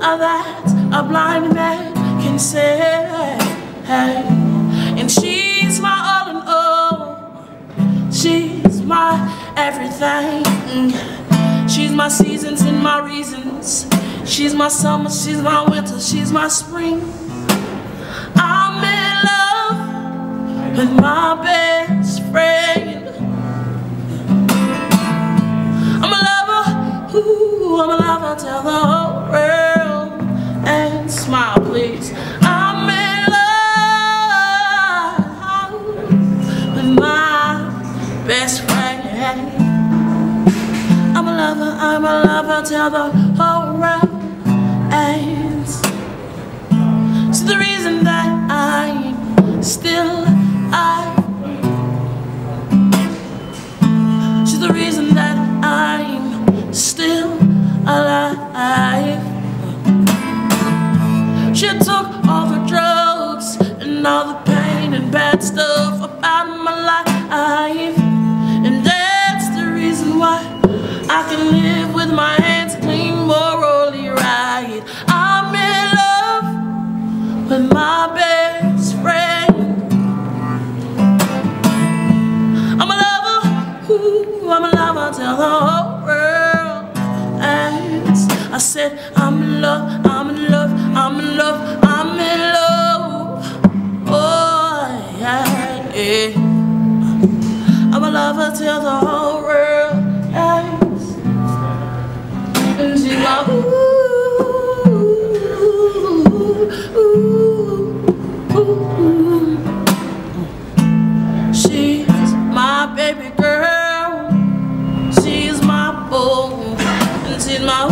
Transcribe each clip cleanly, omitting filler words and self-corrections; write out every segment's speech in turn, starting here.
that a blind man can say. And she's my all in all, she's my everything. She's my seasons and my reasons. She's my summer, she's my winter, she's my spring. I'm in love with my best friend. I'm a lover, ooh, I'm a lover, tell the whole world and smile, please. I'm in love with my best friend. I'm a lover, tell the whole world. And so the reason that I'm still alive, she's the reason that I'm still alive. She took all the drugs and all the pain and bad stuff out of my life, and that's the reason why I can live with my hands clean, morally right. I'm in love with my best friend. I'm a lover, ooh, I'm a lover, tell the whole world. And I said, I'm in love, I'm in love, I'm in love, I'm in love. Oh, yeah, yeah. I'm a lover, tell the whole world. She's my baby girl, she's my boo, and she's my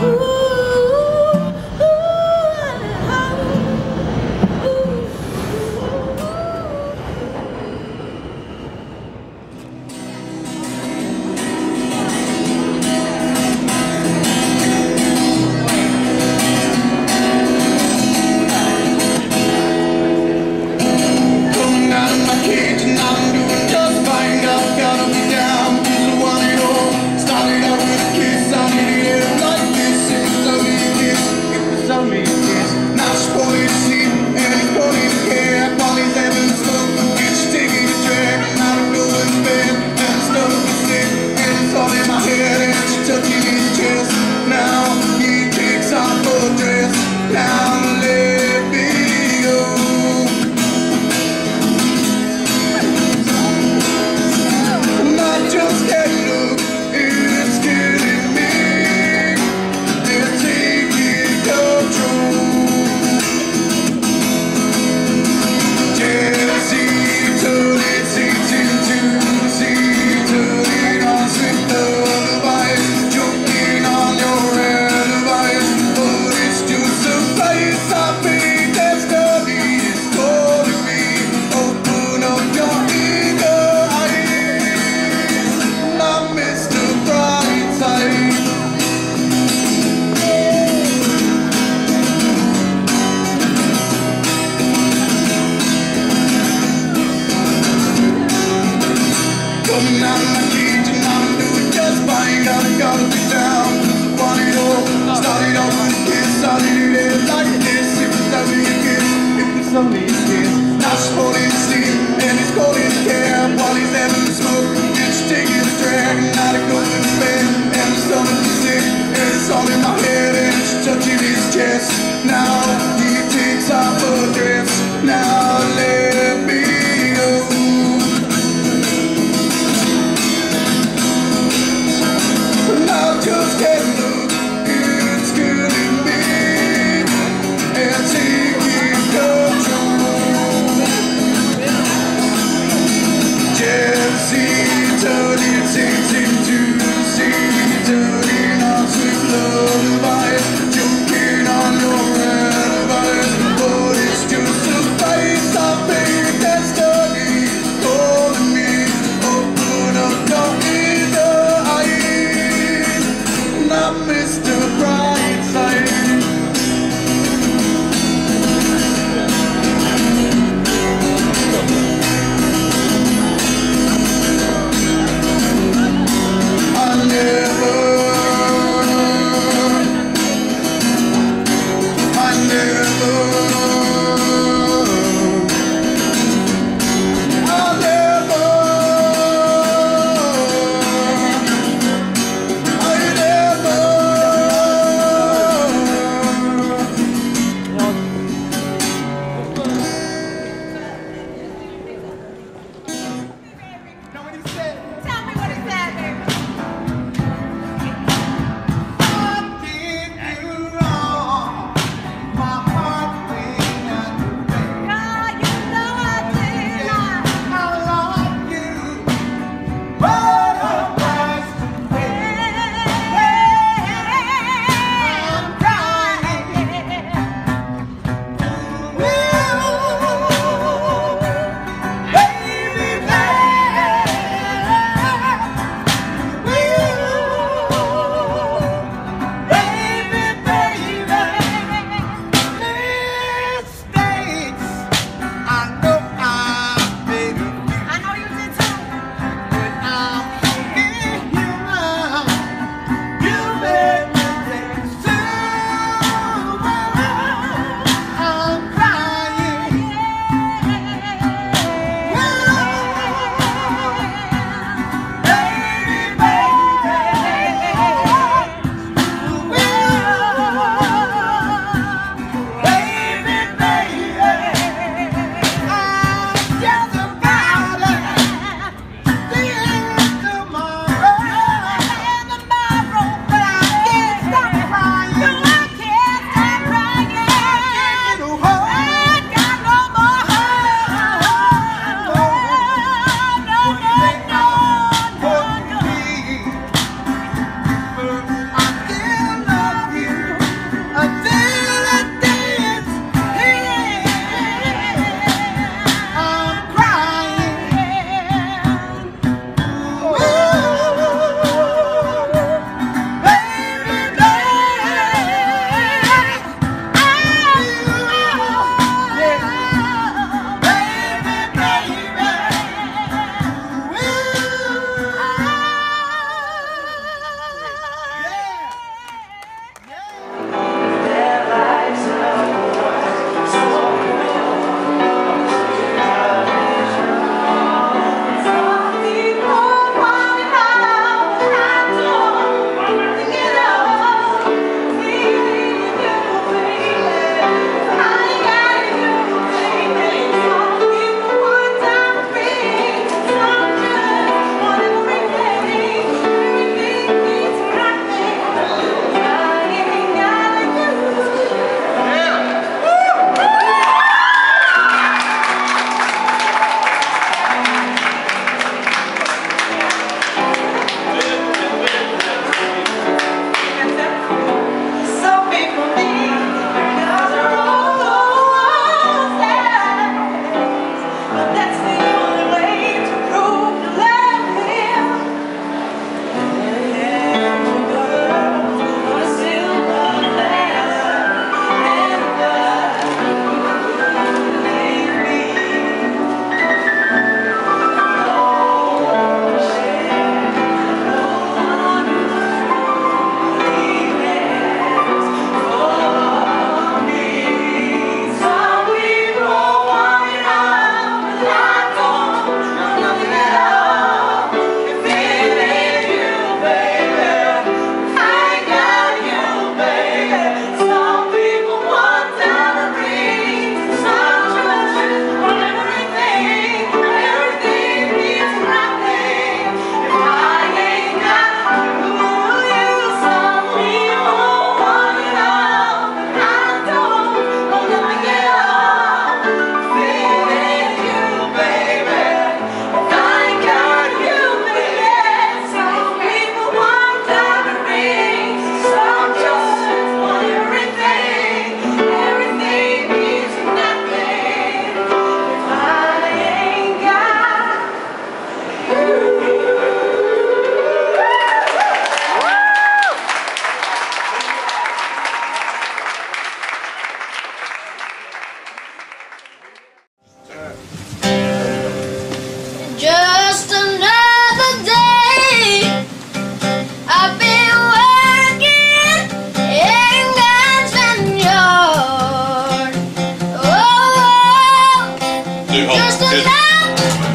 hold. Just a stop.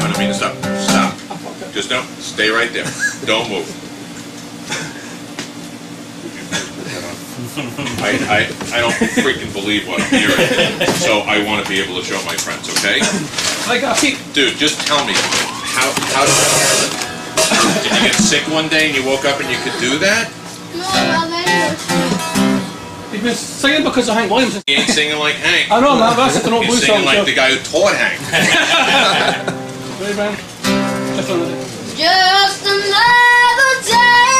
I don't mean to stop. Stop. Just don't. Stay right there. Don't move. I don't freaking believe what I'm hearing, so I want to be able to show my friends, okay? I got you. Dude, just tell me, how did you get sick one day and you woke up and you could do that? No, I He's been singing because of Hank Williams. He ain't singing like Hank. I know, man, that's an old blues song. He's singing like the guy who taught Hank. Ready, man? Just another day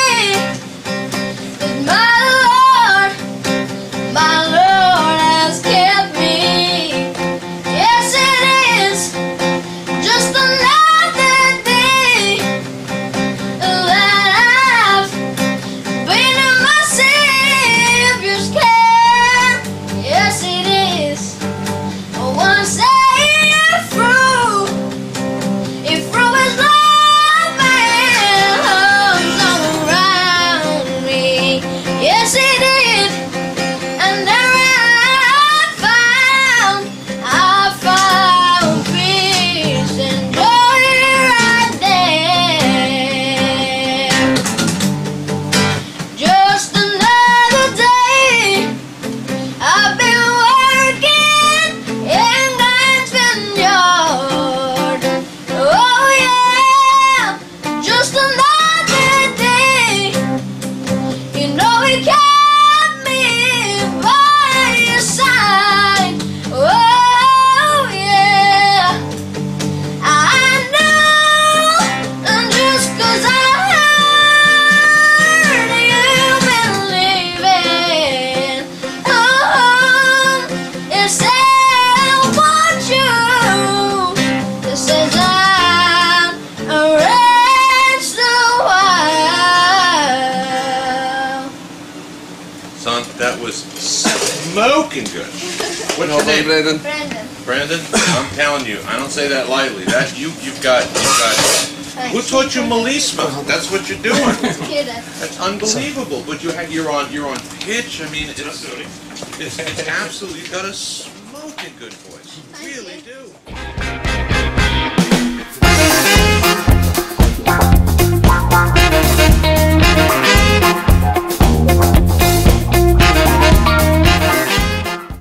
with my smoking good. What's your name? Brandon. Brandon, I'm telling you, I don't say that lightly. That you've got. Who taught you melisma? That's what you're doing. That's unbelievable. But you're on pitch. I mean, it's absolutely. You've got a smoking good voice. You really do.